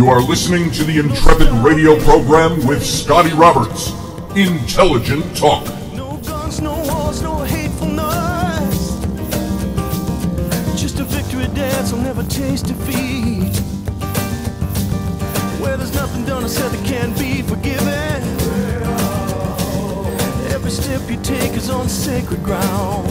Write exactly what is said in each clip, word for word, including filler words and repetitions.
You are listening to the Intrepid Radio Program with Scotty Roberts. Intelligent talk. No guns, no wars, no hateful noise. Just a victory dance, I'll never taste defeat. Where there's nothing done, I said that can't be forgiven. Every step you take is on sacred ground.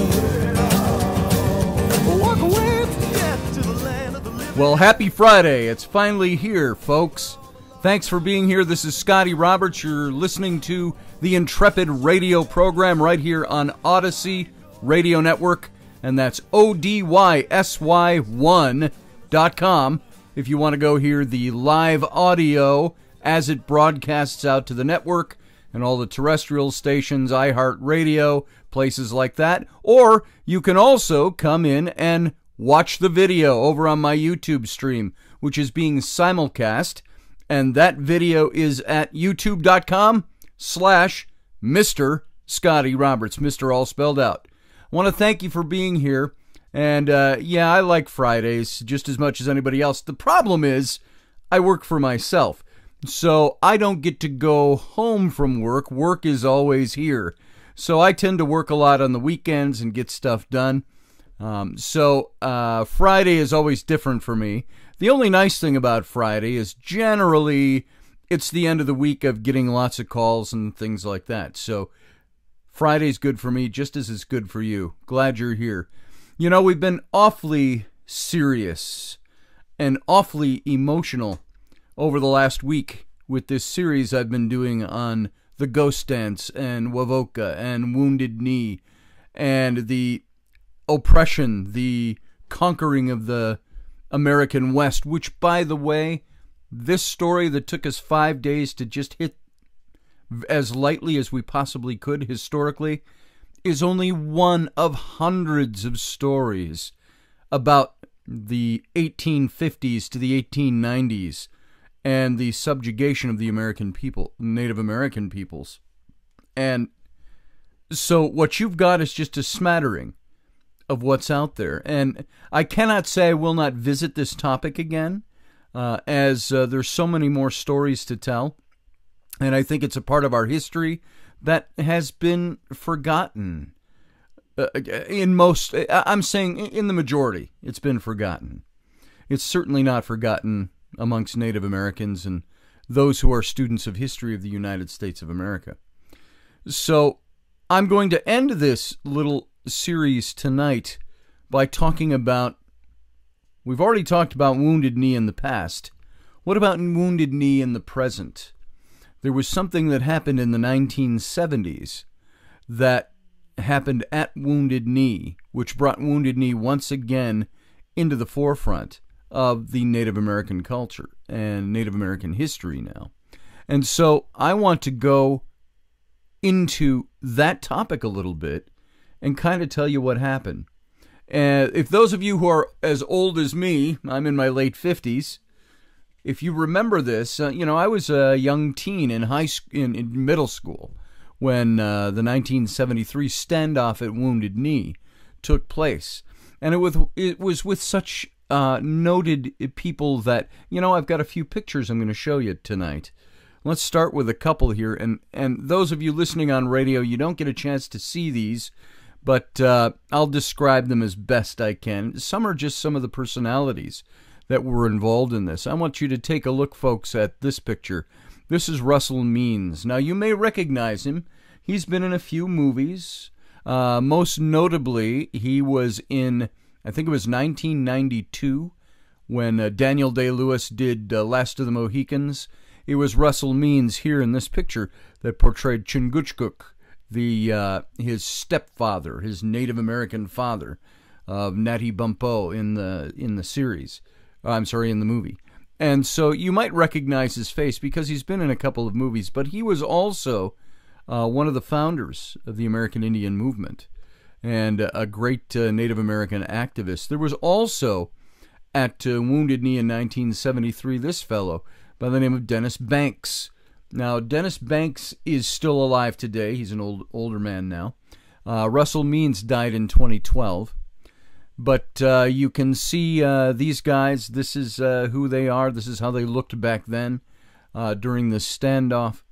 Walk away from death to the land of the living. Well, happy Friday. It's finally here, folks. Thanks for being here. This is Scotty Roberts. You're listening to the Intrepid Radio Program right here on Odyssey Radio Network, and that's O D Y S Y one dot com. If you want to go hear the live audio as it broadcasts out to the network and all the terrestrial stations, iHeartRadio, places like that. Or you can also come in and watch the video over on my YouTube stream, which is being simulcast. And that video is at youtube.com slash Mr. Scotty Roberts, Mister all spelled out. I want to thank you for being here. And, uh, yeah, I like Fridays just as much as anybody else. The problem is I work for myself, so I don't get to go home from work. Work is always here. So I tend to work a lot on the weekends and get stuff done. Um, so uh, Friday is always different for me. The only nice thing about Friday is generally it's the end of the week of getting lots of calls and things like that. So Friday's good for me just as it's good for you. Glad you're here. You know, we've been awfully serious and awfully emotional over the last week with this series I've been doing on the Ghost Dance and Wovoka and Wounded Knee and the oppression, the conquering of the American West, which, by the way, this story that took us five days to just hit as lightly as we possibly could historically is only one of hundreds of stories about the eighteen fifties to the eighteen nineties and the subjugation of the American people, Native American peoples. And so what you've got is just a smattering of what's out there. And I cannot say I will not visit this topic again, uh, as uh, there's so many more stories to tell. And I think it's a part of our history that has been forgotten. Uh, in most, I'm saying in the majority, it's been forgotten. It's certainly not forgotten amongst Native Americans and those who are students of history of the United States of America. So I'm going to end this little series tonight by talking about, we've already talked about Wounded Knee in the past. What about Wounded Knee in the present? There was something that happened in the nineteen seventies that happened at Wounded Knee, which brought Wounded Knee once again into the forefront of the Native American culture and Native American history now. And so I want to go into that topic a little bit and kind of tell you what happened. And uh, if those of you who are as old as me, I'm in my late fifties, if you remember this, uh, you know, I was a young teen in high sc in, in middle school when uh, the nineteen seventy-three standoff at Wounded Knee took place. And it was, it was with such uh, noted people that, you know, I've got a few pictures I'm going to show you tonight. Let's start with a couple here. And, and those of you listening on radio, you don't get a chance to see these, but uh, I'll describe them as best I can. Some are just some of the personalities that were involved in this. I want you to take a look, folks, at this picture. This is Russell Means. Now, you may recognize him. He's been in a few movies. Uh, most notably, he was in, I think it was nineteen ninety-two, when uh, Daniel Day-Lewis did uh, Last of the Mohicans. It was Russell Means here in this picture that portrayed Chingachgook, the uh, his stepfather, his Native American father, of Natty Bumppo in the in the series. I'm sorry, in the movie. And so you might recognize his face because he's been in a couple of movies, but he was also uh, one of the founders of the American Indian Movement and a great uh, Native American activist. There was also, at uh, Wounded Knee in nineteen seventy-three, this fellow by the name of Dennis Banks. Now, Dennis Banks is still alive today. He's an old older man now. Uh, Russell Means died in twenty twelve. But uh, you can see uh, these guys. This is uh, who they are. This is how they looked back then uh, during the standoff.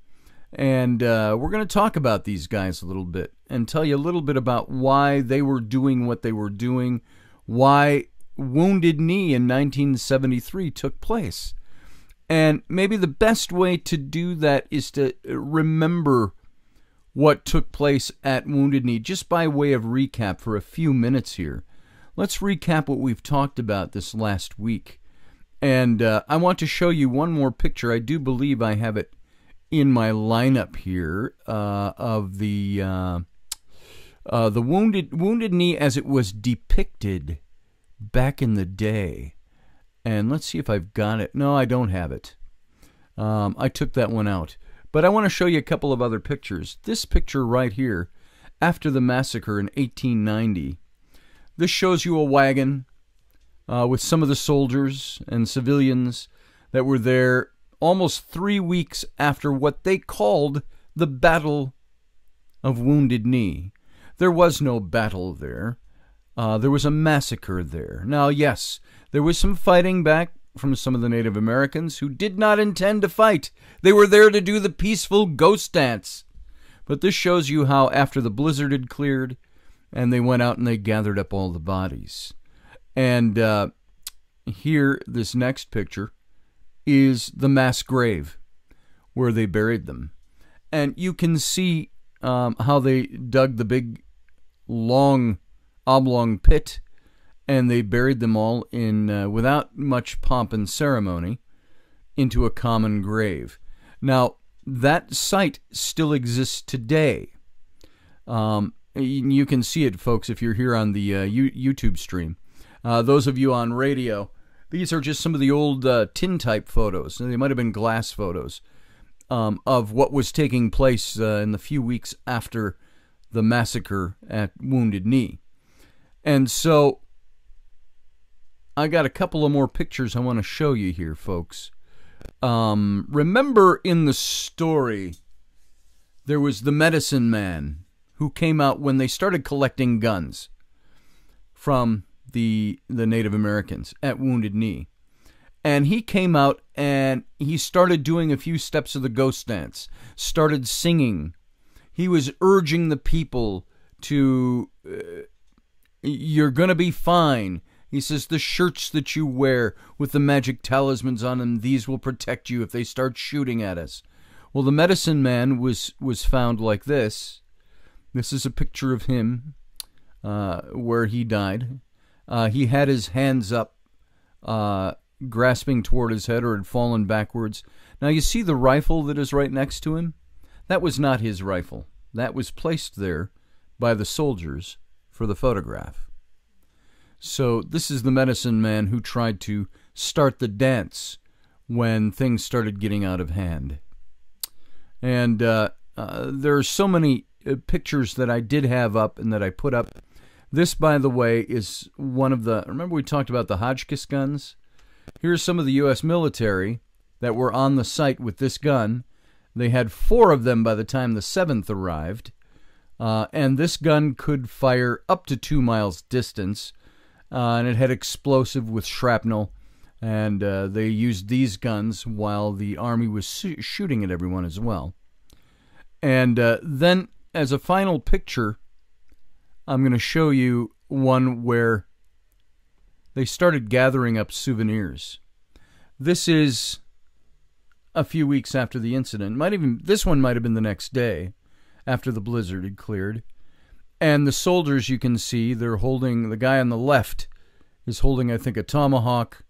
And uh, we're going to talk about these guys a little bit and tell you a little bit about why they were doing what they were doing, why Wounded Knee in nineteen seventy-three took place. And maybe the best way to do that is to remember what took place at Wounded Knee, just by way of recap for a few minutes here. Let's recap what we've talked about this last week. And uh, I want to show you one more picture. I do believe I have it in my lineup here uh, of the uh, uh, the wounded wounded knee as it was depicted back in the day. And let's see if I've got it. No, I don't have it. Um, I took that one out. But I want to show you a couple of other pictures. This picture right here, after the massacre in eighteen ninety, this shows you a wagon uh, with some of the soldiers and civilians that were there almost three weeks after what they called the Battle of Wounded Knee. There was no battle there. Uh, there was a massacre there. Now, yes, there was some fighting back from some of the Native Americans who did not intend to fight. They were there to do the peaceful ghost dance. But this shows you how after the blizzard had cleared, and they went out and they gathered up all the bodies. And uh, here, this next picture, is the mass grave where they buried them. And you can see um, how they dug the big, long, oblong pit, and they buried them all in, uh, without much pomp and ceremony, into a common grave. Now, that site still exists today. Um... You can see it, folks, if you're here on the uh, YouTube stream. Uh, those of you on radio, these are just some of the old uh, tin-type photos. They might have been glass photos um, of what was taking place uh, in the few weeks after the massacre at Wounded Knee. And so I got a couple of more pictures I want to show you here, folks. Um, remember in the story, there was the medicine man who came out when they started collecting guns from the the Native Americans at Wounded Knee. And he came out and he started doing a few steps of the ghost dance, started singing. He was urging the people to, uh, you're going to be fine. He says, the shirts that you wear with the magic talismans on them, these will protect you if they start shooting at us. Well, the medicine man was, was found like this. This is a picture of him uh, where he died. Uh, he had his hands up, uh, grasping toward his head, or had fallen backwards. Now you see the rifle that is right next to him? That was not his rifle. That was placed there by the soldiers for the photograph. So this is the medicine man who tried to start the dance when things started getting out of hand. And uh, uh, there are so many pictures that I did have up and that I put up. This, by the way, is one of the... Remember we talked about the Hotchkiss guns? Here's some of the U S military that were on the site with this gun. They had four of them by the time the seventh arrived. Uh, and this gun could fire up to two miles distance. Uh, and it had explosive with shrapnel. And uh, they used these guns while the Army was shooting at everyone as well. And uh, then... as a final picture, I'm going to show you one where they started gathering up souvenirs. This is a few weeks after the incident. Might even this one might have been the next day after the blizzard had cleared. And the soldiers, you can see, they're holding, the guy on the left is holding, I think, a tomahawk.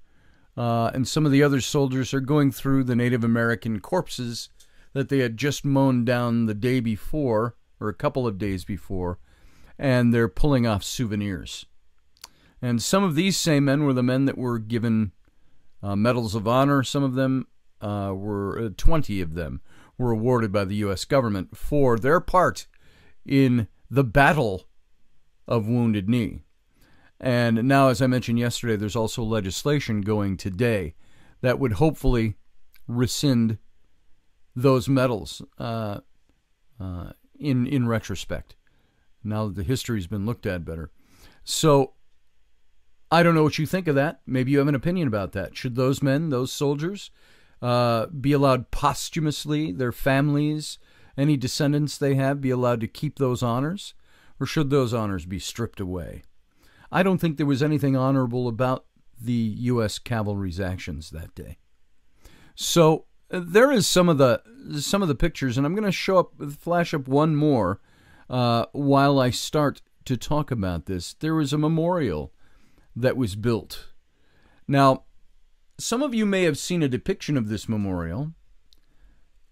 Uh, and some of the other soldiers are going through the Native American corpses that they had just mown down the day before, or a couple of days before, and they're pulling off souvenirs. And some of these same men were the men that were given uh, medals of honor. Some of them uh, were, uh, twenty of them, were awarded by the U S government for their part in the Battle of Wounded Knee. And now, as I mentioned yesterday, there's also legislation going today that would hopefully rescind those medals uh, uh, in in retrospect, now that the history's been looked at better. So I don't know what you think of that. Maybe you have an opinion about that. Should those men, those soldiers, uh, be allowed posthumously, their families, any descendants they have, be allowed to keep those honors? Or should those honors be stripped away? I don't think there was anything honorable about the U S cavalry's actions that day. So uh, there is some of the some of the pictures, and I'm going to show up, flash up one more uh, while I start to talk about this. There was a memorial that was built. Now, some of you may have seen a depiction of this memorial.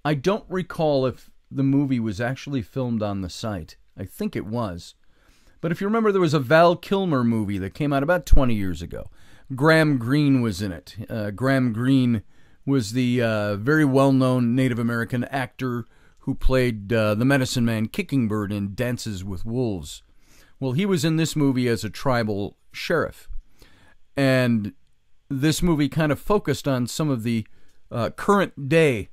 I don't recall if the movie was actually filmed on the site. I think it was. But if you remember, there was a Val Kilmer movie that came out about twenty years ago. Graham Greene was in it. Uh, Graham Greene was the uh, very well-known Native American actor who played uh, the medicine man Kicking Bird in Dances with Wolves. Well, he was in this movie as a tribal sheriff. And this movie kind of focused on some of the uh, current day,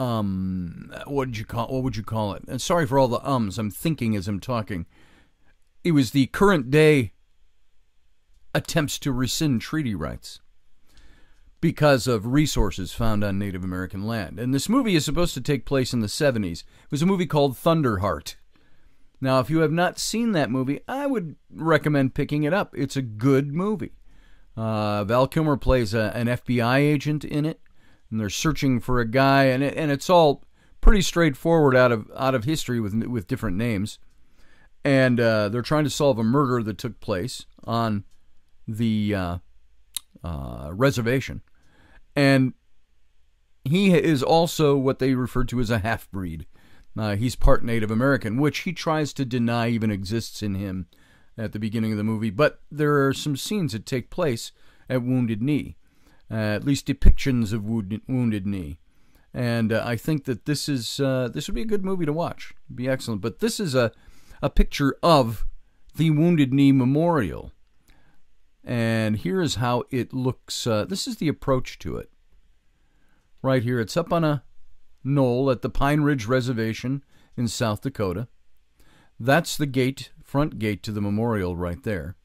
um, what did you call, what would you call it? And sorry for all the ums, I'm thinking as I'm talking. It was the current day attempts to rescind treaty rights because of resources found on Native American land. And this movie is supposed to take place in the seventies. It was a movie called Thunderheart. Now, if you have not seen that movie, I would recommend picking it up. It's a good movie. Uh, Val Kilmer plays a, an F B I agent in it, and they're searching for a guy, and it, and it's all pretty straightforward out of out of history with with different names, and uh, they're trying to solve a murder that took place on the uh, uh, reservation, and he is also what they refer to as a half-breed. Uh, he's part Native American, which he tries to deny even exists in him at the beginning of the movie. But there are some scenes that take place at Wounded Knee, uh, at least depictions of Wounded, Wounded Knee. And uh, I think that this is uh, this would be a good movie to watch. It'd be excellent. But this is a, a picture of the Wounded Knee Memorial. And here is how it looks. Uh, this is the approach to it. Right here, it's up on a knoll at the Pine Ridge Reservation in South Dakota. That's the gate, front gate to the memorial right there.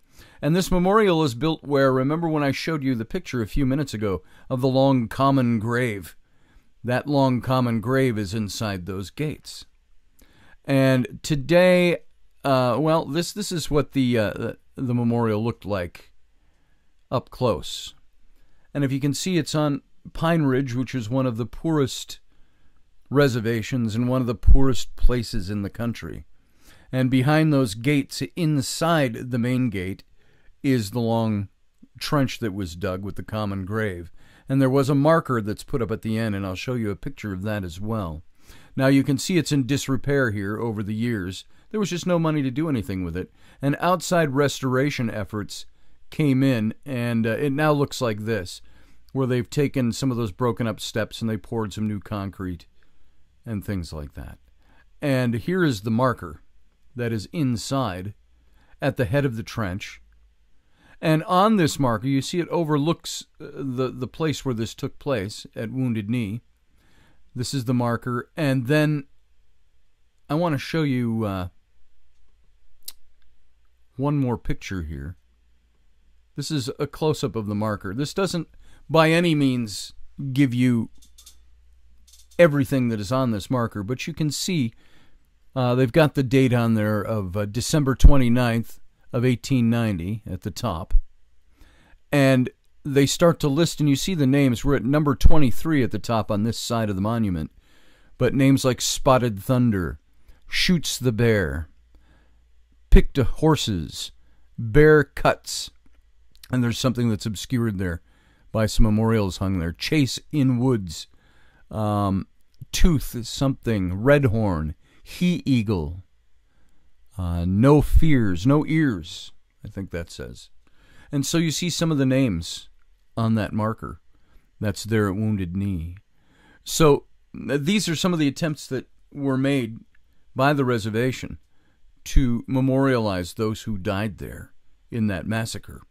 And this memorial is built where, remember when I showed you the picture a few minutes ago of the long common grave? That long common grave is inside those gates. And today, uh, well, this this is what the uh, the memorial looked like up close. And if you can see, it's on Pine Ridge, which is one of the poorest reservations in one of the poorest places in the country. And behind those gates, inside the main gate, is the long trench that was dug with the common grave. And there was a marker that's put up at the end, and I'll show you a picture of that as well. Now you can see it's in disrepair here over the years. There was just no money to do anything with it. And outside restoration efforts came in, and uh, it now looks like this, where they've taken some of those broken up steps and they poured some new concrete and things like that. And here is the marker that is inside at the head of the trench. And on this marker, you see it overlooks the, the place where this took place at Wounded Knee. This is the marker. And then I want to show you uh, one more picture here. This is a close-up of the marker. This doesn't by any means give you everything that is on this marker, but you can see uh, they've got the date on there of uh, December twenty-ninth of eighteen ninety at the top, and they start to list, and you see the names. We're at number twenty-three at the top on this side of the monument, but names like Spotted Thunder, Shoots the Bear, Picked Horses, Bear Cuts, and there's something that's obscured there by some memorials hung there. Chase in Woods, Um, Tooth something, Red Horn, He Eagle, uh, No Fears, No Ears, I think that says. And so you see some of the names on that marker that's there at Wounded Knee. So these are some of the attempts that were made by the reservation to memorialize those who died there in that massacre.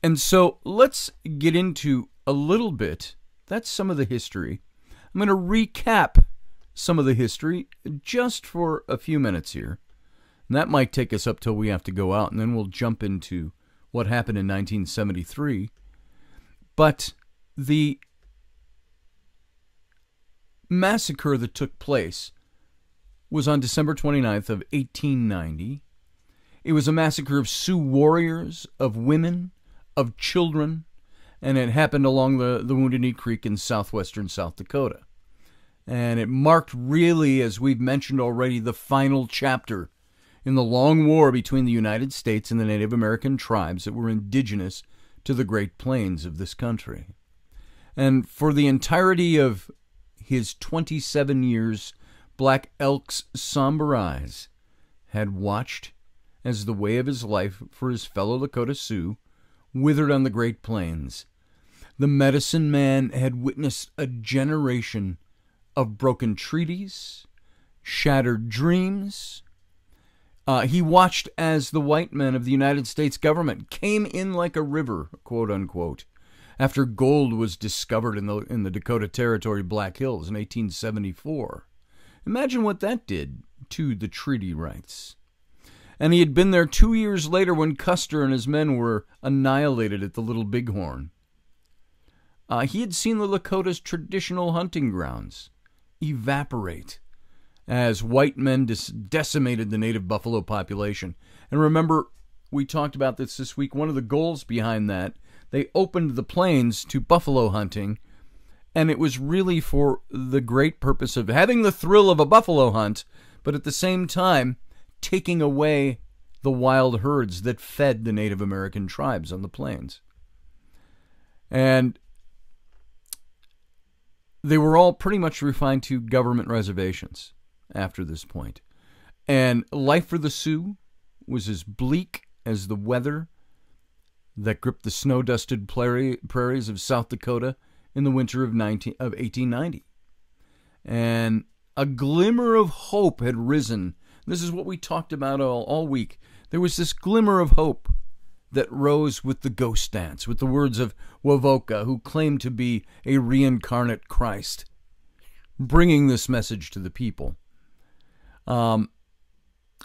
And so let's get into a little bit, that's some of the history. I'm going to recap some of the history just for a few minutes here. And that might take us up till we have to go out, and then we'll jump into what happened in nineteen seventy-three. But the massacre that took place was on December twenty-ninth of eighteen ninety. It was a massacre of Sioux warriors, of women, of children, and it happened along the, the Wounded Knee Creek in southwestern South Dakota. And it marked really, as we've mentioned already, the final chapter in the long war between the United States and the Native American tribes that were indigenous to the Great Plains of this country. And for the entirety of his twenty-seven years, Black Elk's somber eyes had watched as the way of his life for his fellow Lakota Sioux withered on the Great Plains. The medicine man had witnessed a generation of broken treaties, shattered dreams. Uh, he watched as the white men of the United States government came in like a river, quote unquote, after gold was discovered in the, in the Dakota Territory Black Hills in eighteen seventy-four. Imagine what that did to the treaty rights. And he had been there two years later when Custer and his men were annihilated at the Little Bighorn. Uh, he had seen the Lakota's traditional hunting grounds evaporate as white men decimated the native buffalo population. And remember, we talked about this this week, one of the goals behind that, they opened the plains to buffalo hunting. And it was really for the great purpose of having the thrill of a buffalo hunt, but at the same time, taking away the wild herds that fed the Native American tribes on the plains. And they were all pretty much refined to government reservations after this point. And life for the Sioux was as bleak as the weather that gripped the snow-dusted prairies of South Dakota in the winter of eighteen ninety. And a glimmer of hope had risen. This is what we talked about all, all week. There was this glimmer of hope that rose with the Ghost Dance, with the words of Wovoka, who claimed to be a reincarnate Christ, bringing this message to the people. Um,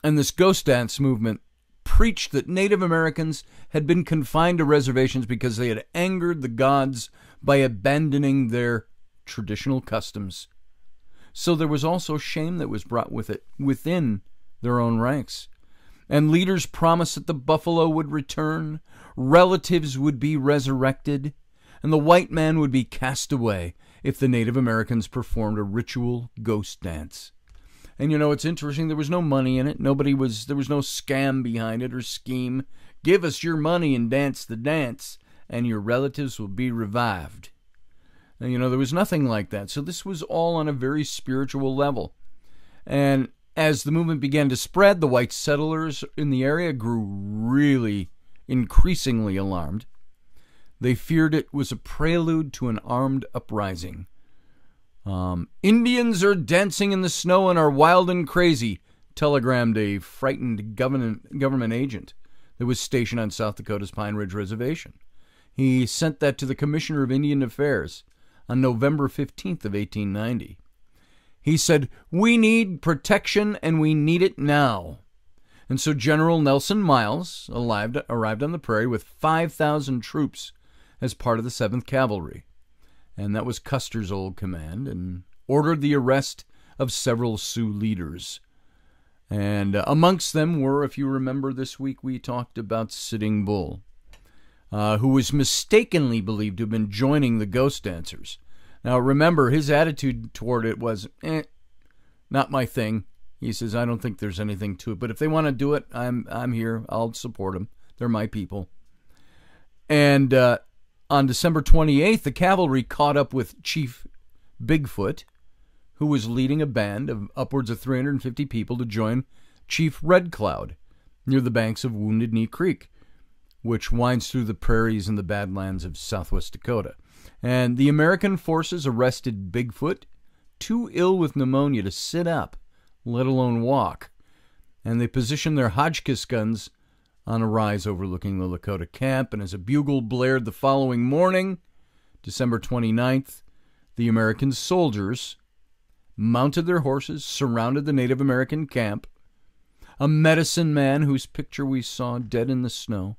and this Ghost Dance movement preached that Native Americans had been confined to reservations because they had angered the gods by abandoning their traditional customs. So there was also shame that was brought with it within their own ranks. And leaders promised that the buffalo would return, relatives would be resurrected, and the white man would be cast away if the Native Americans performed a ritual ghost dance. And you know, it's interesting, there was no money in it. Nobody was, there was no scam behind it or scheme. Give us your money and dance the dance, and your relatives will be revived. And, you know, there was nothing like that. So this was all on a very spiritual level. And as the movement began to spread, the white settlers in the area grew really increasingly alarmed. They feared it was a prelude to an armed uprising. Um, Indians are dancing in the snow and are wild and crazy, telegrammed a frightened government, government agent that was stationed on South Dakota's Pine Ridge Reservation. He sent that to the Commissioner of Indian Affairs on November fifteenth of eighteen ninety. He said, "We need protection and we need it now." And so General Nelson Miles arrived, arrived on the prairie with five thousand troops as part of the seventh Cavalry. And that was Custer's old command, and ordered the arrest of several Sioux leaders. And uh, amongst them were, if you remember this week, we talked about Sitting Bull, uh, who was mistakenly believed to have been joining the Ghost Dancers. Now, remember, his attitude toward it was, eh, not my thing. He says, I don't think there's anything to it, but if they want to do it, I'm, I'm here. I'll support them. They're my people. And uh, on December twenty-eighth, the cavalry caught up with Chief Bigfoot, who was leading a band of upwards of three hundred fifty people to join Chief Red Cloud near the banks of Wounded Knee Creek, which winds through the prairies and the badlands of southwest Dakota. And the American forces arrested Bigfoot, too ill with pneumonia to sit up, let alone walk, and they positioned their Hotchkiss guns on a rise overlooking the Lakota camp. And as a bugle blared the following morning, December twenty-ninth, the American soldiers mounted their horses, surrounded the Native American camp. A medicine man, whose picture we saw dead in the snow,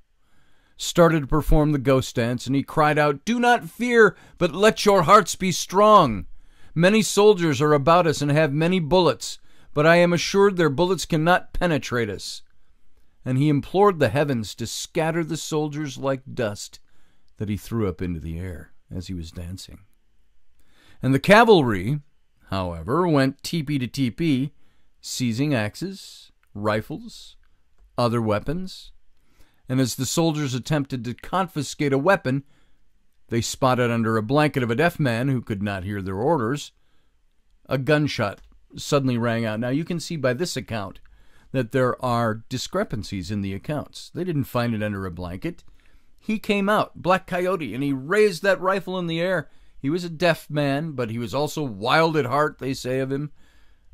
started to perform the Ghost Dance, and he cried out, "Do not fear, but let your hearts be strong. Many soldiers are about us and have many bullets, but I am assured their bullets cannot penetrate us." And he implored the heavens to scatter the soldiers like dust that he threw up into the air as he was dancing. And the cavalry, however, went teepee to teepee, seizing axes, rifles, other weapons, and as the soldiers attempted to confiscate a weapon, they spotted under a blanket of a deaf man who could not hear their orders. A gunshot suddenly rang out. Now you can see by this account that there are discrepancies in the accounts. They didn't find it under a blanket. He came out, Black Coyote, and he raised that rifle in the air. He was a deaf man, but he was also wild at heart, they say of him.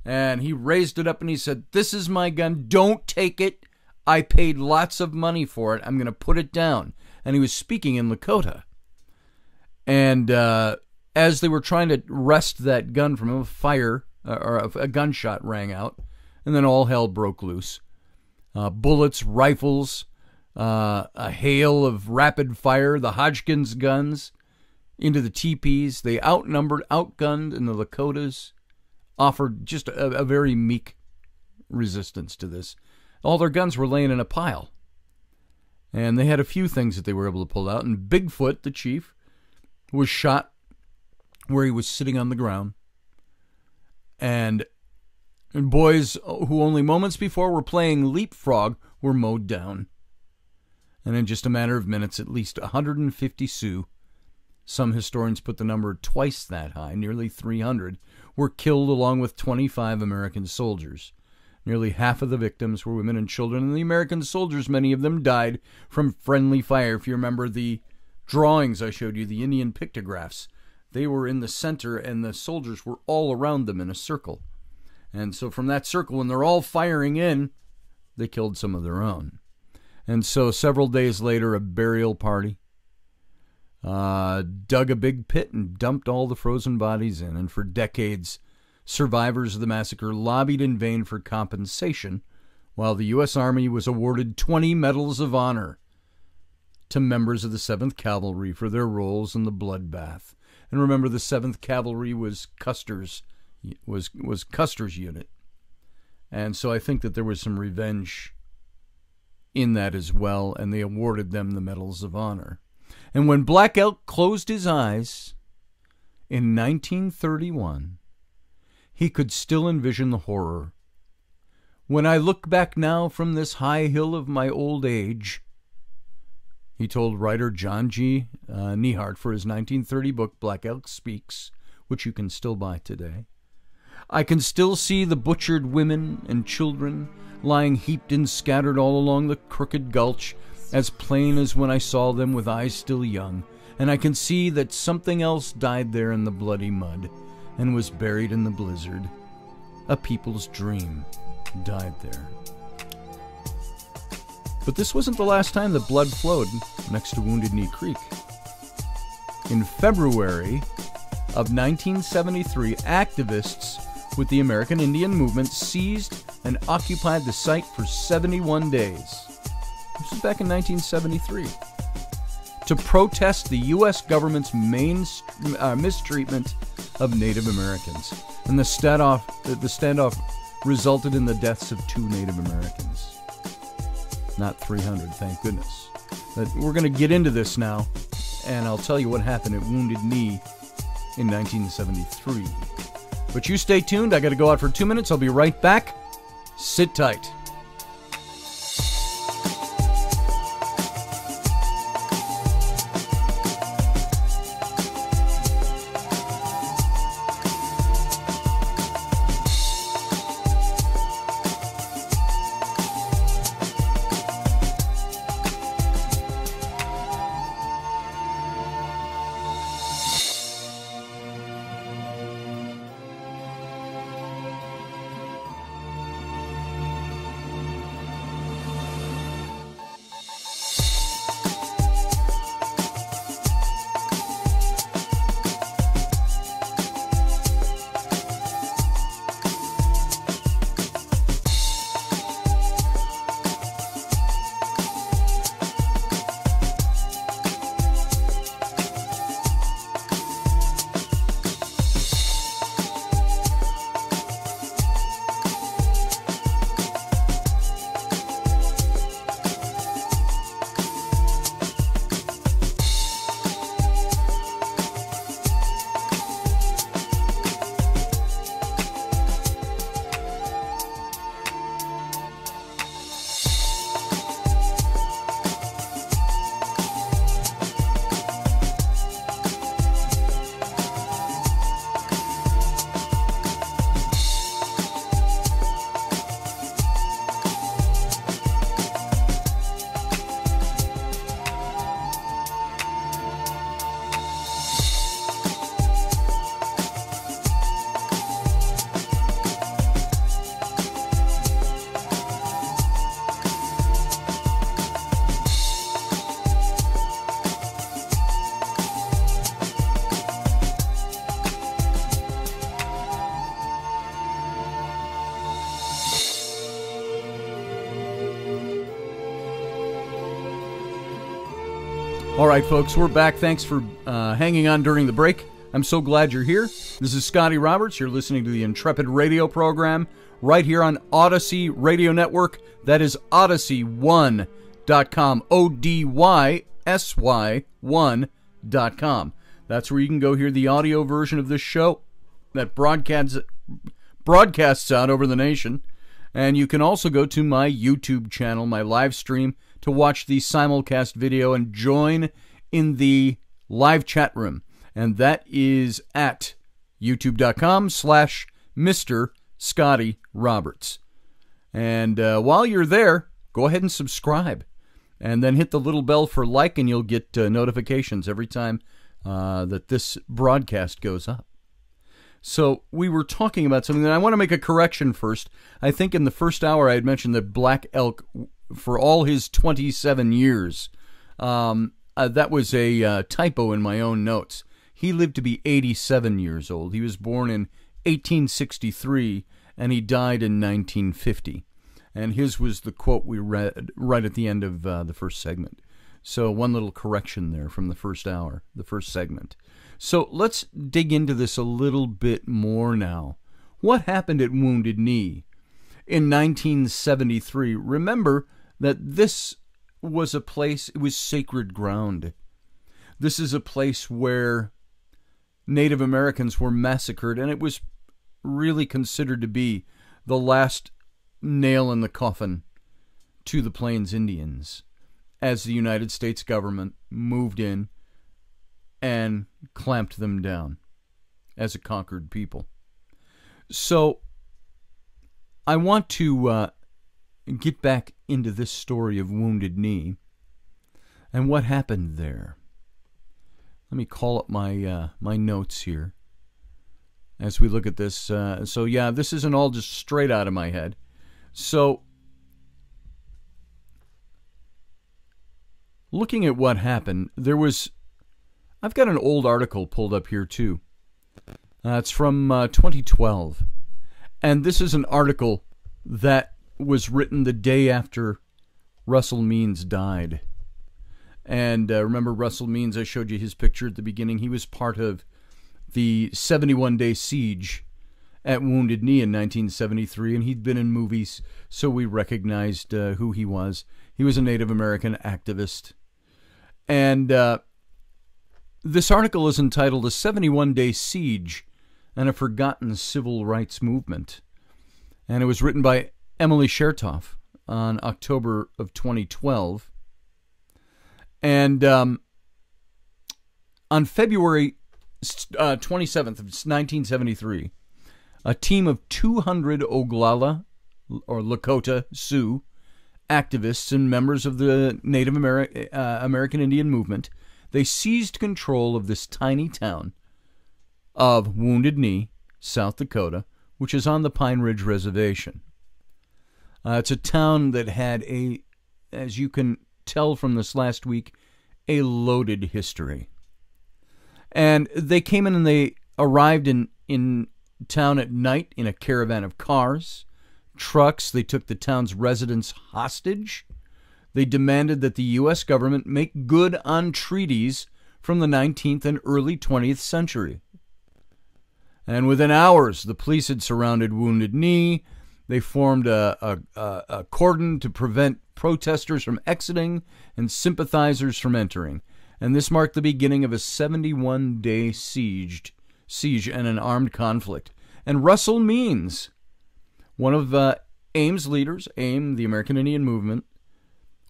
And he raised it up and he said, "This is my gun. Don't take it. I paid lots of money for it. I'm going to put it down." And he was speaking in Lakota. And uh, as they were trying to wrest that gun from him, a fire uh, or a, a gunshot rang out, and then all hell broke loose. Uh, bullets, rifles, uh, a hail of rapid fire, the Hotchkiss guns into the teepees. They outnumbered, outgunned, and the Lakotas offered just a, a very meek resistance to this. All their guns were laying in a pile. And they had a few things that they were able to pull out. And Bigfoot, the chief, was shot where he was sitting on the ground. And boys who only moments before were playing leapfrog were mowed down. And in just a matter of minutes, at least one hundred fifty Sioux, some historians put the number twice that high, nearly three hundred, were killed along with twenty-five American soldiers. Nearly half of the victims were women and children, and the American soldiers, many of them, died from friendly fire. If you remember the drawings I showed you, the Indian pictographs, they were in the center, and the soldiers were all around them in a circle. And so from that circle, when they're all firing in, they killed some of their own. And so several days later, a burial party uh, dug a big pit and dumped all the frozen bodies in, and for decades, survivors of the massacre lobbied in vain for compensation, while the U S Army was awarded twenty Medals of Honor to members of the seventh Cavalry for their roles in the bloodbath. And remember, the seventh Cavalry was Custer's was was Custer's unit. And so I think that there was some revenge in that as well, and they awarded them the Medals of Honor. And when Black Elk closed his eyes in nineteen thirty-one, he could still envision the horror. "When I look back now from this high hill of my old age," he told writer John G. Uh, Neihardt for his nineteen thirty book, Black Elk Speaks, which you can still buy today, "I can still see the butchered women and children lying heaped and scattered all along the crooked gulch, as plain as when I saw them with eyes still young, and I can see that something else died there in the bloody mud and was buried in the blizzard. A people's dream died there." But this wasn't the last time that blood flowed next to Wounded Knee Creek. In February of nineteen seventy-three, activists with the American Indian Movement seized and occupied the site for seventy-one days. This was back in nineteen seventy-three. To protest the U S government's main uh, mistreatment of Native Americans. And the standoff, the standoff resulted in the deaths of two Native Americans. Not three hundred, thank goodness. But we're going to get into this now, and I'll tell you what happened at Wounded Knee in nineteen seventy-three. But you stay tuned. I got to go out for two minutes. I'll be right back. Sit tight. All right, folks, we're back. Thanks for uh, hanging on during the break. I'm so glad you're here. This is Scotty Roberts. You're listening to the Intrepid Radio Program right here on Odyssey Radio Network. That is odyssey one dot com, O D Y S Y one dot com. That's where you can go hear the audio version of this show that broadcasts, broadcasts out over the nation. And you can also go to my YouTube channel, my live stream, to watch the simulcast video and join in the live chat room. And that is at youtube.com slash Mr. Scotty Roberts. And uh, while you're there, go ahead and subscribe. And then hit the little bell for like, and you'll get uh, notifications every time uh, that this broadcast goes up. So we were talking about something, and I want to make a correction first. I think in the first hour I had mentioned that Black Elk, for all his twenty-seven years, um, uh, that was a uh, typo in my own notes. He lived to be eighty-seven years old. He was born in eighteen sixty-three, and he died in nineteen fifty. And his was the quote we read right at the end of uh, the first segment. So one little correction there from the first hour, the first segment. So let's dig into this a little bit more now. What happened at Wounded Knee in nineteen seventy-three? Remember that this was a place, it was sacred ground. This is a place where Native Americans were massacred, and it was really considered to be the last nail in the coffin to the Plains Indians as the United States government moved in and clamped them down as a conquered people. So I want to uh, get back into this story of Wounded Knee and what happened there. Let me call up my uh, my notes here as we look at this. Uh, so yeah, this isn't all just straight out of my head. So, looking at what happened, there was... I've got an old article pulled up here, too. Uh, it's from uh, twenty twelve. And this is an article that was written the day after Russell Means died. And uh, remember Russell Means, I showed you his picture at the beginning. He was part of the seventy-one day siege at Wounded Knee in nineteen seventy-three, and he'd been in movies, so we recognized uh, who he was. He was a Native American activist. And uh, this article is entitled, A seventy-one day Siege and a Forgotten Civil Rights Movement. And it was written by Emily Chertoff on October of twenty twelve. And um, on February uh, twenty-seventh of nineteen seventy-three, a team of two hundred Oglala, or Lakota Sioux, activists and members of the Native Ameri uh, American Indian Movement, they seized control of this tiny town of Wounded Knee, South Dakota, which is on the Pine Ridge Reservation. Uh, it's a town that had a, as you can tell from this last week, a loaded history. And they came in and they arrived in... in town at night in a caravan of cars, trucks. They took the town's residents hostage. They demanded that the U S government make good on treaties from the nineteenth and early twentieth century. And within hours, the police had surrounded Wounded Knee. They formed a, a, a, a cordon to prevent protesters from exiting and sympathizers from entering. And this marked the beginning of a seventy-one day siege siege and an armed conflict. And Russell Means, one of uh, A I M's leaders, A I M, the American Indian Movement,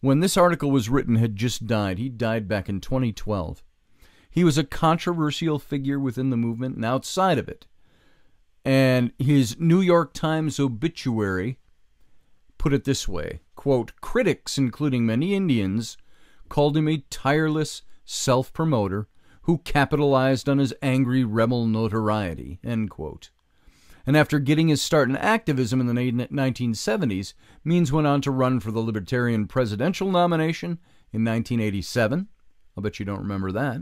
when this article was written had just died. He died back in twenty twelve. He was a controversial figure within the movement and outside of it. And his New York Times obituary put it this way, quote, critics, including many Indians, called him a tireless self-promoter who capitalized on his angry rebel notoriety, end quote. And after getting his start in activism in the nineteen seventies, Means went on to run for the Libertarian presidential nomination in nineteen eighty-seven. I'll bet you don't remember that.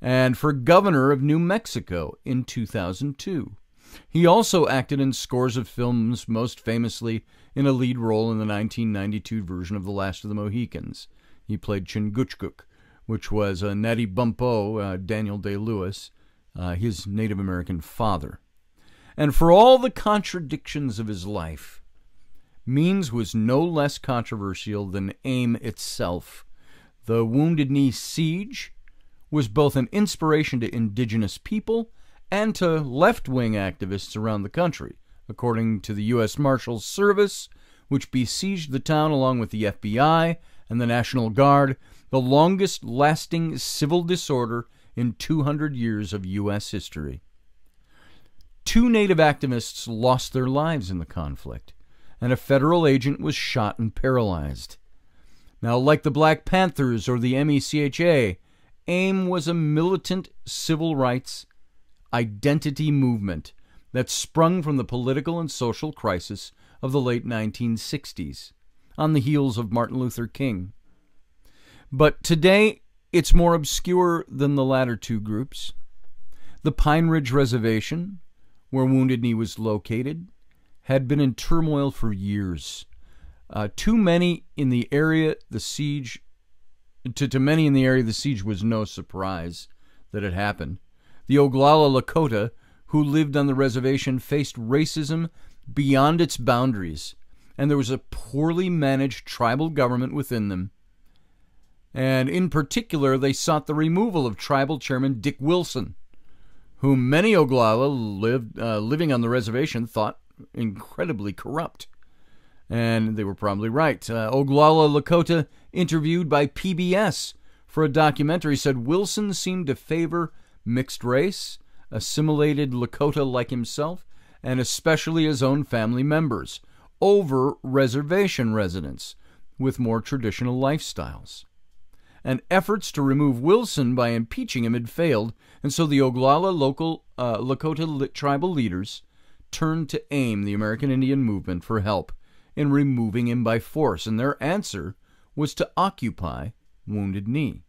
And for governor of New Mexico in two thousand two. He also acted in scores of films, most famously in a lead role in the nineteen ninety-two version of The Last of the Mohicans. He played Chingachgook, which was uh, Natty Bumppo, uh, Daniel Day-Lewis, uh, his Native American father. And for all the contradictions of his life, Means was no less controversial than AIM itself. The Wounded Knee siege was both an inspiration to indigenous people and to left-wing activists around the country, according to the U S Marshals Service, which besieged the town along with the F B I and the National Guard, the longest-lasting civil disorder in two hundred years of U S history. Two Native activists lost their lives in the conflict, and a federal agent was shot and paralyzed. Now, like the Black Panthers or the M E C H A, AIM was a militant civil rights identity movement that sprung from the political and social crisis of the late nineteen sixties, on the heels of Martin Luther King. But today, it's more obscure than the latter two groups. The Pine Ridge Reservation, where Wounded Knee was located, had been in turmoil for years. Uh, too many in the area, the siege, to, to many in the area, the siege was no surprise that it happened. The Oglala Lakota, who lived on the reservation, faced racism beyond its boundaries, and there was a poorly managed tribal government within them. And in particular, they sought the removal of tribal chairman Dick Wilson, whom many Oglala lived, uh, living on the reservation thought incredibly corrupt. And they were probably right. Uh, Oglala Lakota, interviewed by P B S for a documentary, said Wilson seemed to favor mixed race, assimilated Lakota like himself, and especially his own family members, over reservation residents with more traditional lifestyles. And efforts to remove Wilson by impeaching him had failed, and so the Oglala local uh, Lakota tribal leaders turned to AIM, the American Indian Movement, for help in removing him by force, and their answer was to occupy Wounded Knee.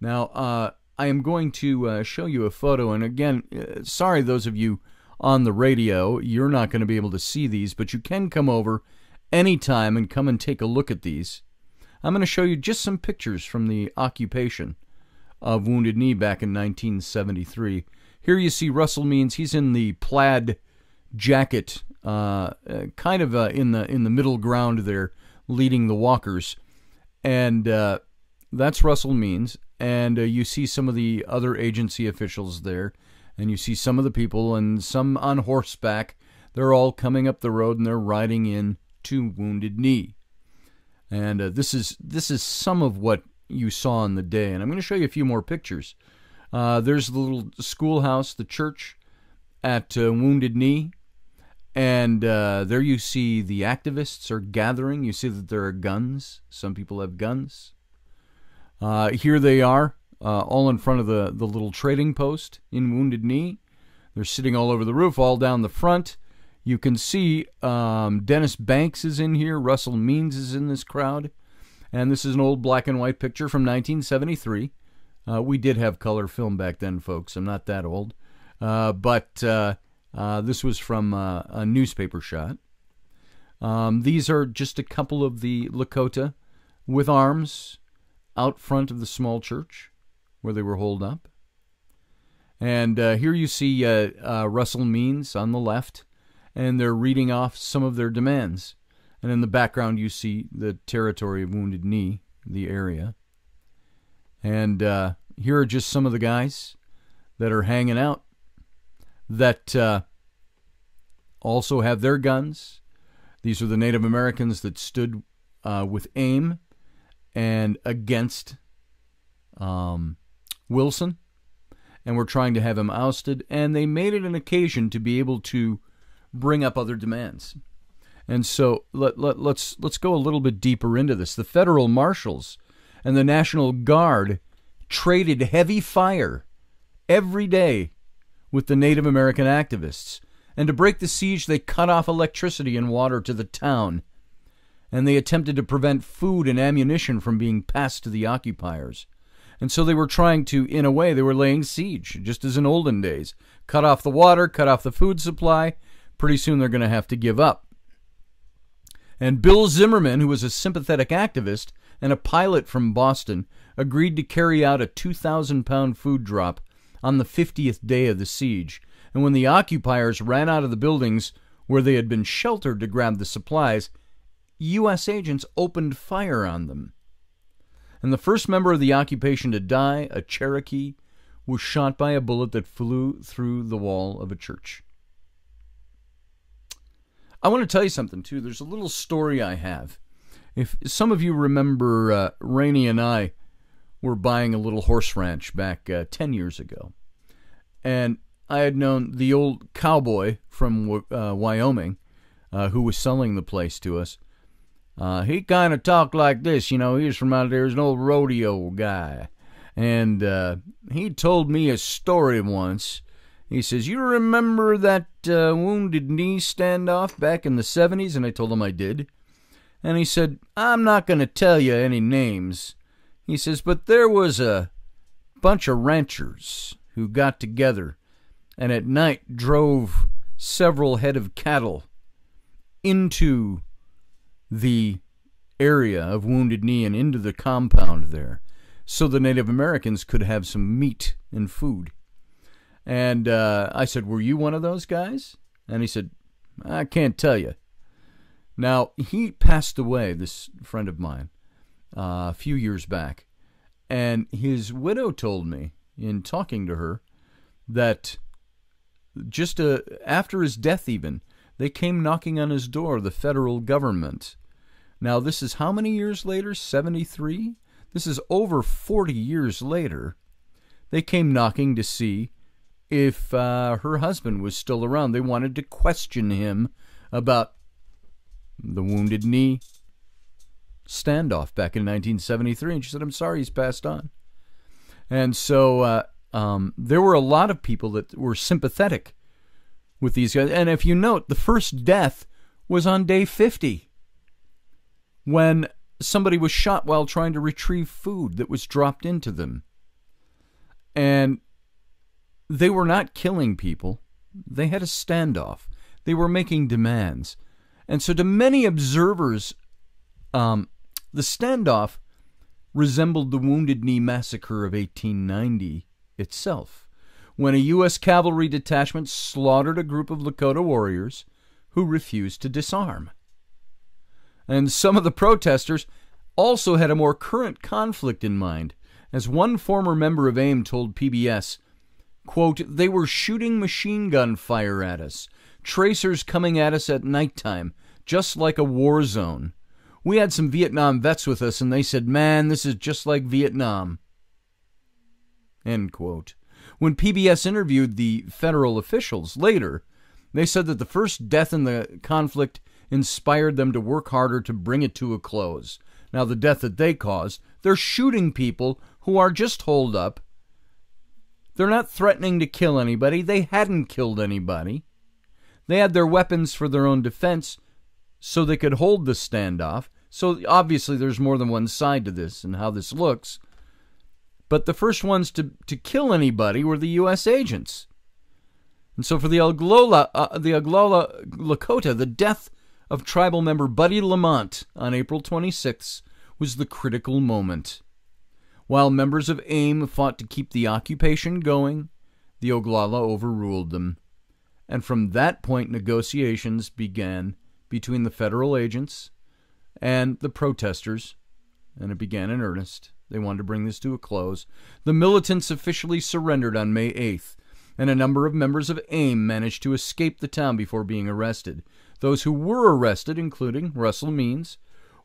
Now, uh, I am going to uh, show you a photo, and again, uh, sorry those of you on the radio, you're not going to be able to see these, but you can come over anytime and come and take a look at these. I'm going to show you just some pictures from the occupation of Wounded Knee back in nineteen seventy-three. Here you see Russell Means. He's in the plaid jacket, uh, kind of uh, in the in the middle ground there, leading the walkers. And uh, that's Russell Means. And uh, you see some of the other agency officials there. And you see some of the people and some on horseback. They're all coming up the road and they're riding in to Wounded Knee. And uh, this is this is some of what you saw on the day. And I'm going to show you a few more pictures. Uh, there's the little schoolhouse, the church at uh, Wounded Knee. And uh, there you see the activists are gathering. You see that there are guns. Some people have guns. Uh, here they are. Uh, all in front of the, the little trading post in Wounded Knee. They're sitting all over the roof, all down the front. You can see um, Dennis Banks is in here. Russell Means is in this crowd. And this is an old black and white picture from nineteen seventy-three. Uh, we did have color film back then, folks. I'm not that old. Uh, but uh, uh, this was from uh, a newspaper shot. Um, these are just a couple of the Lakota with arms out front of the small church where they were holed up. And uh, here you see uh, uh, Russell Means on the left, and they're reading off some of their demands. And in the background you see the territory of Wounded Knee, the area. And uh, here are just some of the guys that are hanging out that uh, also have their guns. These are the Native Americans that stood uh, with AIM and against um, Wilson, and were trying to have him ousted, and they made it an occasion to be able to bring up other demands. And so let, let, let's let's go a little bit deeper into this. The federal marshals and the National Guard traded heavy fire every day with the Native American activists, and to break the siege they cut off electricity and water to the town, and they attempted to prevent food and ammunition from being passed to the occupiers. And so they were trying to, in a way, they were laying siege, just as in olden days. Cut off the water, cut off the food supply. Pretty soon they're going to have to give up. And Bill Zimmerman, who was a sympathetic activist and a pilot from Boston agreed to carry out a two thousand pound food drop on the fiftieth day of the siege, and when the occupiers ran out of the buildings where they had been sheltered to grab the supplies, U S agents opened fire on them. And the first member of the occupation to die, a Cherokee, was shot by a bullet that flew through the wall of a church. I want to tell you something, too. There's a little story I have. If some of you remember, uh, Rainey and I were buying a little horse ranch back uh, ten years ago. And I had known the old cowboy from uh, Wyoming uh, who was selling the place to us. Uh, he kind of talked like this, you know, he was from out there, he was an old rodeo guy. And uh, he told me a story once. He says, you remember that uh, Wounded Knee standoff back in the seventies? And I told him I did. And he said, I'm not going to tell you any names. He says, but there was a bunch of ranchers who got together and at night drove several head of cattle into the area of Wounded Knee and into the compound there, so the Native Americans could have some meat and food. And uh, I said, were you one of those guys? And he said, I can't tell you. Now, he passed away, this friend of mine, uh, a few years back. And his widow told me, in talking to her, that just uh, after his death even, they came knocking on his door, the federal government. Now, this is how many years later? seventy-three? This is over forty years later. They came knocking to see if uh, her husband was still around. They wanted to question him about the Wounded Knee standoff back in nineteen seventy-three. And she said, I'm sorry, he's passed on. And so uh, um, there were a lot of people that were sympathetic with these guys. And if you note, the first death was on day fifty when somebody was shot while trying to retrieve food that was dropped into them. And they were not killing people. They had a standoff. They were making demands. And so to many observers, um, the standoff resembled the Wounded Knee Massacre of eighteen ninety itself, when a U S cavalry detachment slaughtered a group of Lakota warriors who refused to disarm. And some of the protesters also had a more current conflict in mind, as one former member of A I M told P B S, quote, they were shooting machine gun fire at us, tracers coming at us at nighttime, just like a war zone. We had some Vietnam vets with us, and they said, man, this is just like Vietnam. End quote. When P B S interviewed the federal officials later, they said that the first death in the conflict inspired them to work harder to bring it to a close. Now, the death that they caused, they're shooting people who are just holed up. They're not threatening to kill anybody. They hadn't killed anybody. They had their weapons for their own defense so they could hold the standoff. So obviously there's more than one side to this and how this looks. But the first ones to, to kill anybody were the U S agents. And so for the Oglala, uh, the Oglala Lakota, the death of tribal member Buddy Lamont on April twenty-sixth was the critical moment. While members of A I M fought to keep the occupation going, the Oglala overruled them. And from that point, negotiations began between the federal agents and the protesters, and it began in earnest. They wanted to bring this to a close. The militants officially surrendered on May eighth, and a number of members of A I M managed to escape the town before being arrested. Those who were arrested, including Russell Means,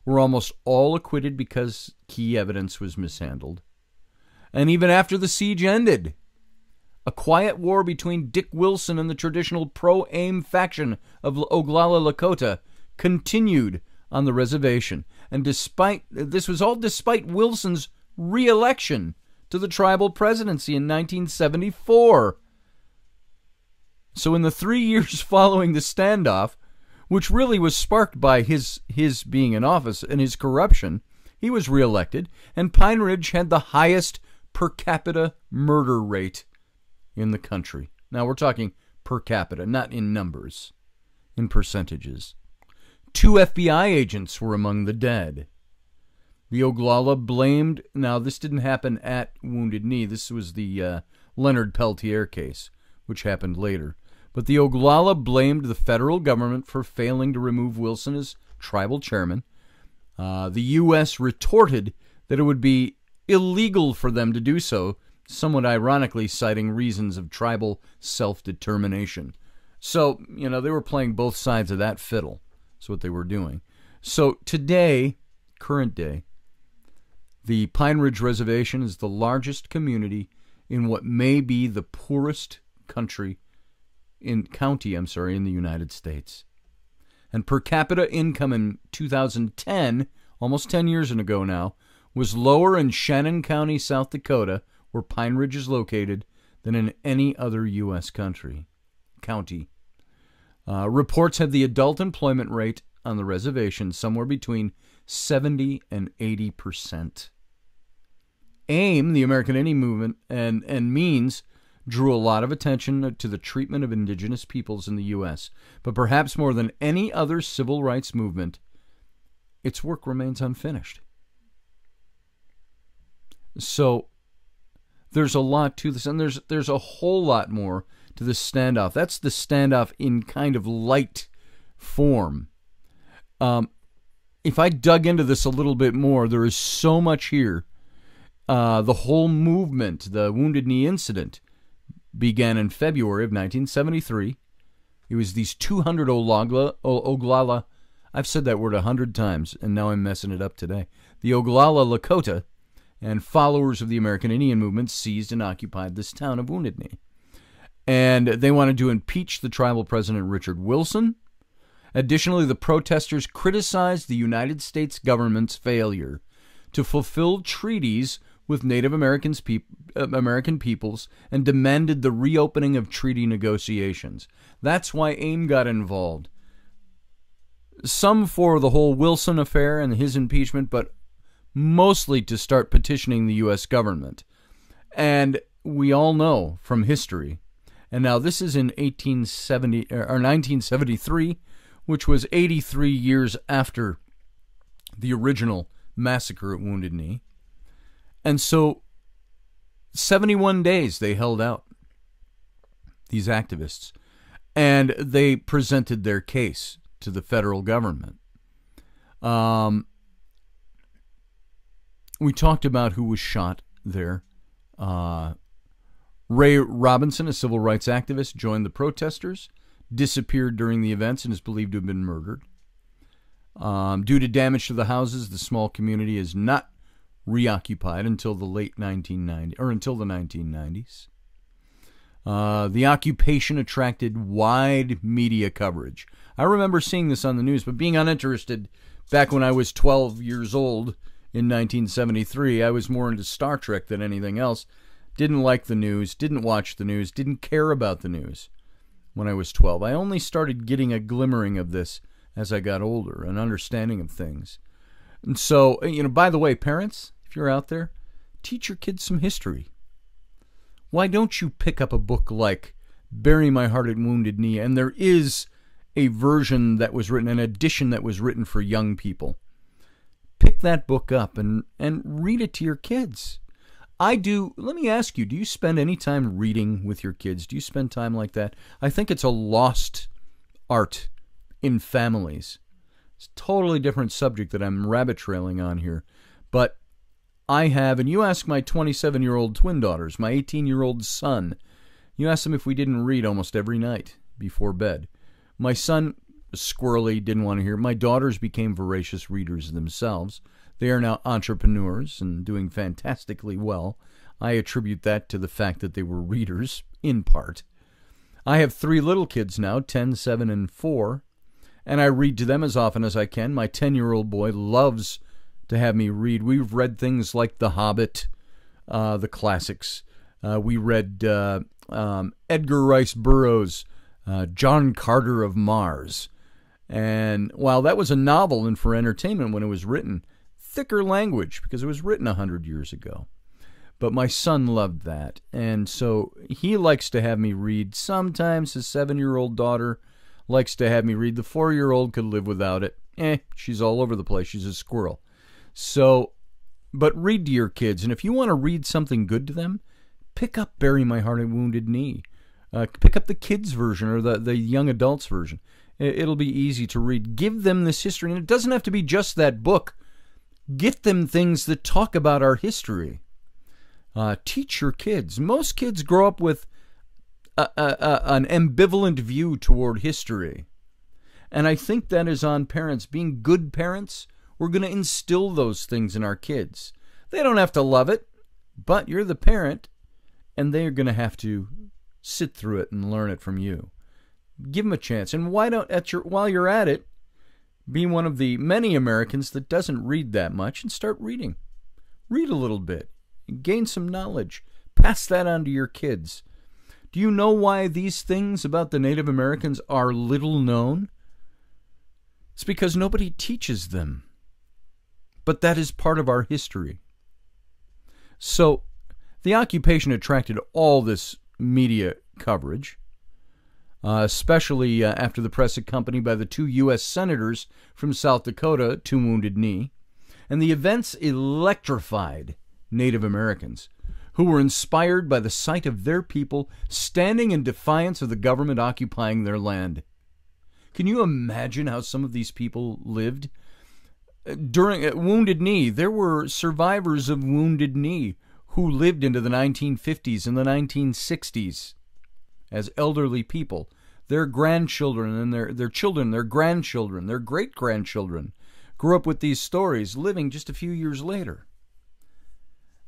were almost all acquitted because key evidence was mishandled. And even after the siege ended, a quiet war between Dick Wilson and the traditional pro-A I M faction of Oglala Lakota continued on the reservation. And despite this was all despite Wilson's re-election to the tribal presidency in nineteen seventy-four. So in the three years following the standoff, which really was sparked by his, his being in office and his corruption, he was re-elected, and Pine Ridge had the highest per capita murder rate in the country. Now we're talking per capita, not in numbers, in percentages. Two F B I agents were among the dead. The Oglala blamed... Now, this didn't happen at Wounded Knee. This was the uh, Leonard Peltier case, which happened later. But the Oglala blamed the federal government for failing to remove Wilson as tribal chairman. Uh, the U S retorted that it would be illegal for them to do so, somewhat ironically citing reasons of tribal self-determination. So, you know, they were playing both sides of that fiddle. That's what they were doing. So today, current day, the Pine Ridge Reservation is the largest community in what may be the poorest country in county, I'm sorry, in the United States. And per capita income in two thousand ten, almost ten years ago now, was lower in Shannon County, South Dakota, where Pine Ridge is located, than in any other U S country, county. Uh, reports have the adult employment rate on the reservation somewhere between seventy and eighty percent. AIM, the American Indian Movement, and, and Means drew a lot of attention to the treatment of indigenous peoples in the U S, but perhaps more than any other civil rights movement, its work remains unfinished. So there's a lot to this, and there's, there's a whole lot more to this standoff. That's the standoff in kind of light form. Um, if I dug into this a little bit more, there is so much here. Uh, the whole movement, the Wounded Knee incident, began in February of nineteen seventy-three. It was these two hundred Oglala, Oglala, I've said that word a hundred times, and now I'm messing it up today. The Oglala Lakota and followers of the American Indian Movement seized and occupied this town of Wounded Knee. And they wanted to impeach the tribal president, Richard Wilson. Additionally, the protesters criticized the United States government's failure to fulfill treaties with Native Americans peop uh, American peoples and demanded the reopening of treaty negotiations. That's why AIM got involved. Some for the whole Wilson affair and his impeachment, but mostly to start petitioning the U S government. And we all know from history, and now this is in eighteen seventy, or nineteen seventy-three, which was eighty-three years after the original massacre at Wounded Knee. And so seventy-one days they held out, these activists, and they presented their case to the federal government. Um, we talked about who was shot there. Uh, Ray Robinson, a civil rights activist, joined the protesters, disappeared during the events, and is believed to have been murdered. Um, due to damage to the houses, the small community is not reoccupied until the late nineteen nineties, or until the nineteen nineties. Uh, the occupation attracted wide media coverage. I remember seeing this on the news, but being uninterested back when I was twelve years old in nineteen seventy-three, I was more into Star Trek than anything else. Didn't like the news, didn't watch the news, didn't care about the news. When I was twelve, I only started getting a glimmering of this as I got older, an understanding of things. And so, you know, by the way, parents, if you're out there, teach your kids some history. Why don't you pick up a book like Bury My Heart at Wounded Knee? And there is a version that was written, an edition that was written for young people. Pick that book up and, and read it to your kids. I do. Let me ask you, do you spend any time reading with your kids? Do you spend time like that? I think it's a lost art in families. It's a totally different subject that I'm rabbit trailing on here. But I have, and you ask my twenty-seven-year-old twin daughters, my eighteen-year-old son, you ask them if we didn't read almost every night before bed. My son, squirrely, didn't want to hear. My daughters became voracious readers themselves. They are now entrepreneurs and doing fantastically well. I attribute that to the fact that they were readers, in part. I have three little kids now, ten, seven, and four, and I read to them as often as I can. My ten-year-old boy loves to have me read. We've read things like The Hobbit, uh, the classics. Uh, we read uh, um, Edgar Rice Burroughs, uh, John Carter of Mars. And while that was a novel and for entertainment when it was written, thicker language because it was written a hundred years ago. But my son loved that, and so he likes to have me read. Sometimes his seven-year-old daughter likes to have me read. The four-year-old could live without it. Eh, she's all over the place. She's a squirrel. So But read to your kids, and if you want to read something good to them, pick up Bury My Heart at Wounded Knee. Uh, pick up the kids' version or the, the young adults' version. It'll be easy to read. Give them this history, and it doesn't have to be just that book. Get them things that talk about our history. Uh, teach your kids. Most kids grow up with a, a, a, an ambivalent view toward history. And I think that is on parents. Being good parents, we're going to instill those things in our kids. They don't have to love it, but you're the parent, and they're going to have to sit through it and learn it from you. Give them a chance. And why don't, at your, while you're at it, be one of the many Americans that doesn't read that much and start reading. Read a little bit. Gain some knowledge. Pass that on to your kids. Do you know why these things about the Native Americans are little known? It's because nobody teaches them. But that is part of our history. So the occupation attracted all this media coverage, uh, especially uh, after the press accompanied by the two U S senators from South Dakota to Wounded Knee. And the events electrified Native Americans, who were inspired by the sight of their people standing in defiance of the government occupying their land. Can you imagine how some of these people lived? During at Wounded Knee, there were survivors of Wounded Knee who lived into the nineteen fifties and the nineteen sixties as elderly people. Their grandchildren and their, their children, their grandchildren, their great-grandchildren grew up with these stories, living just a few years later.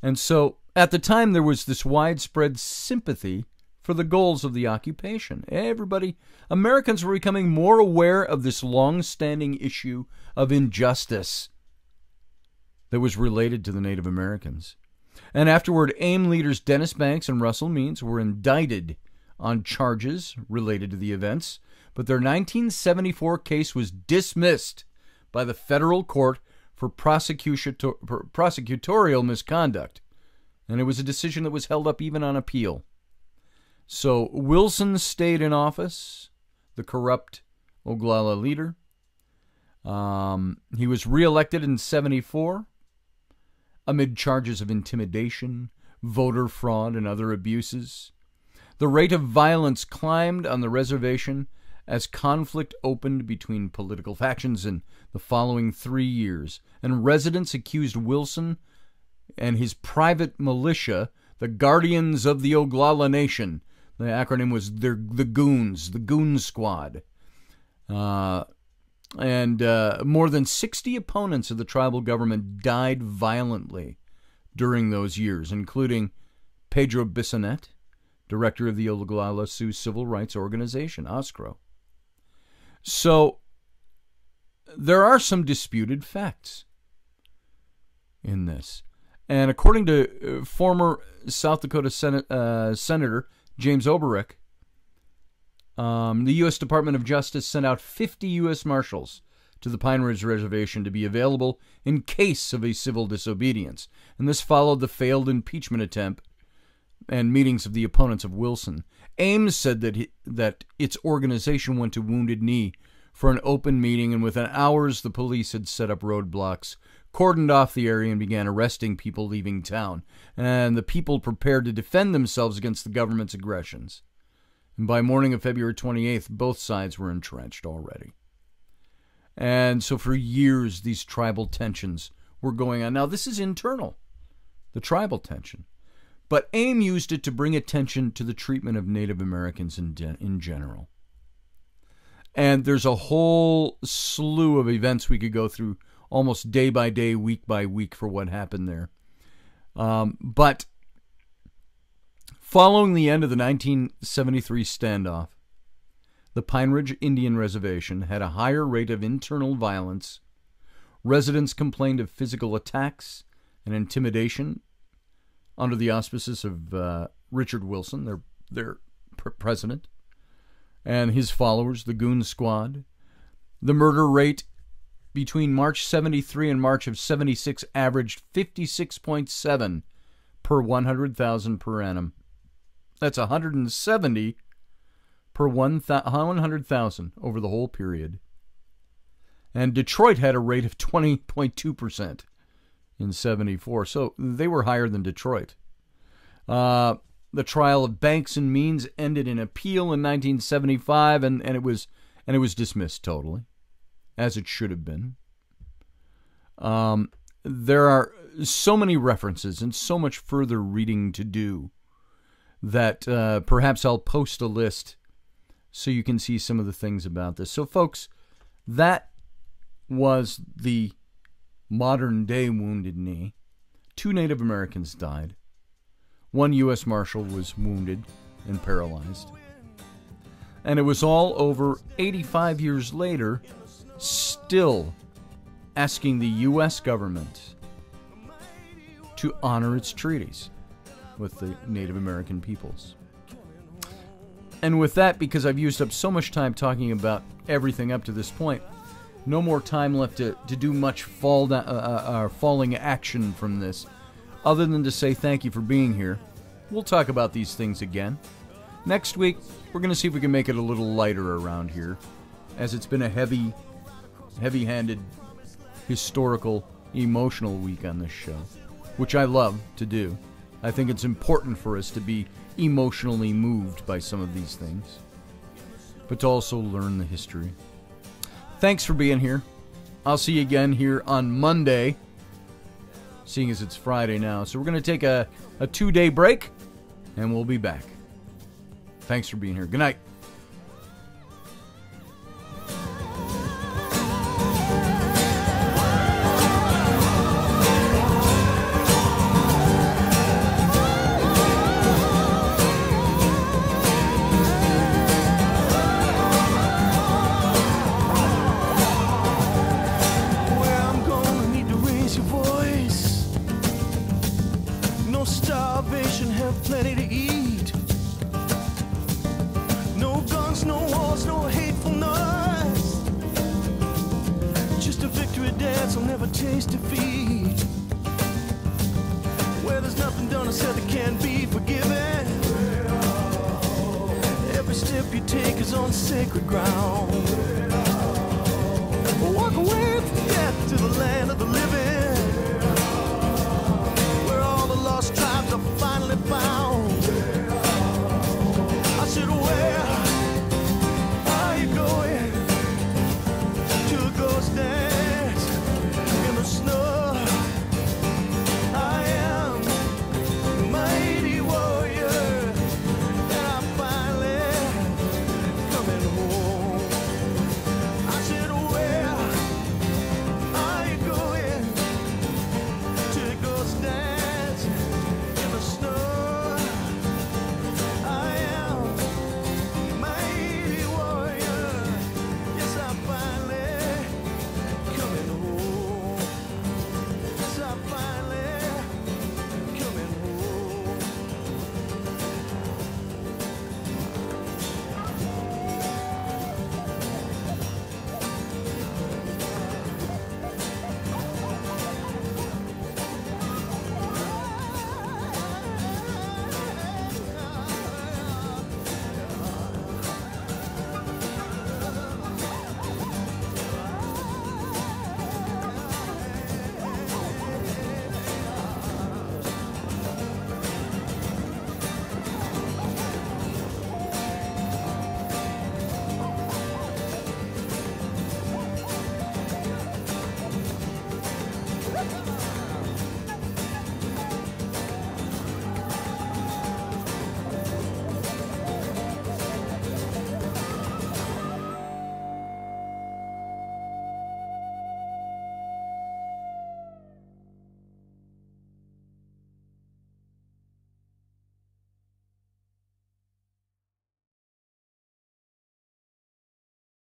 And so, at the time, there was this widespread sympathy for the goals of the occupation. Everybody, Americans were becoming more aware of this long-standing issue of injustice that was related to the Native Americans. And afterward, A I M leaders Dennis Banks and Russell Means were indicted on charges related to the events, but their nineteen seventy-four case was dismissed by the federal court for prosecutorial misconduct, and it was a decision that was held up even on appeal. So Wilson stayed in office, the corrupt Oglala leader. Um, he was reelected in seventy-four amid charges of intimidation, voter fraud, and other abuses. The rate of violence climbed on the reservation as conflict opened between political factions in the following three years, and residents accused Wilson and his private militia, the Guardians of the Oglala Nation. The acronym was the, the Goons, the Goon Squad. Uh, and uh, more than sixty opponents of the tribal government died violently during those years, including Pedro Bissonnette, director of the Oglala Sioux Civil Rights Organization, O S C R O. So, there are some disputed facts in this. And according to former South Dakota Senate, uh, Senator James Oberich, um, the U S Department of Justice sent out fifty U S Marshals to the Pine Ridge Reservation to be available in case of a civil disobedience. And this followed the failed impeachment attempt and meetings of the opponents of Wilson. A I M said that, he, that its organization went to Wounded Knee for an open meeting, and within hours the police had set up roadblocks, cordoned off the area, and began arresting people leaving town. And the people prepared to defend themselves against the government's aggressions. And by morning of February twenty-eighth, both sides were entrenched already. And so for years, these tribal tensions were going on. Now, this is internal, the tribal tension. But A I M used it to bring attention to the treatment of Native Americans in, in general. And there's a whole slew of events we could go through almost day by day, week by week for what happened there. Um, but following the end of the nineteen seventy-three standoff, the Pine Ridge Indian Reservation had a higher rate of internal violence. Residents complained of physical attacks and intimidation under the auspices of uh, Richard Wilson, their, their president, and his followers, the Goon Squad. The murder rate between March seventy-three and March of seventy-six averaged fifty-six point seven per one hundred thousand per annum. That's one hundred seventy per one hundred thousand over the whole period. And Detroit had a rate of twenty point two percent in seventy-four. So they were higher than Detroit. Uh, the trial of Banks and Means ended in appeal in nineteen seventy-five, and, and it was and it was dismissed totally, as it should have been. Um, there are so many references and so much further reading to do that uh, perhaps I'll post a list so you can see some of the things about this. So, folks, that was the modern-day Wounded Knee. Two Native Americans died. One U S Marshal was wounded and paralyzed. And it was all over eighty-five years later, still asking the U S government to honor its treaties with the Native American peoples. And with that, because I've used up so much time talking about everything up to this point, no more time left to, to do much fall down, uh, uh, falling action from this, other than to say thank you for being here. We'll talk about these things again. Next week, we're going to see if we can make it a little lighter around here, as it's been a heavy, heavy-handed, historical, emotional week on this show, which I love to do. I think it's important for us to be emotionally moved by some of these things, but to also learn the history. Thanks for being here. I'll see you again here on Monday, seeing as it's Friday now. So we're going to take a, a two-day break, and we'll be back. Thanks for being here. Good night. Sacred ground. Walk away from death to the land.